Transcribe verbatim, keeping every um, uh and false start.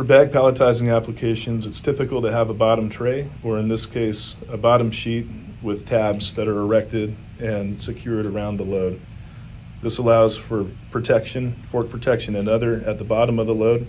For bag palletizing applications, it's typical to have a bottom tray, or in this case, a bottom sheet with tabs that are erected and secured around the load. This allows for protection, fork protection and other at the bottom of the load,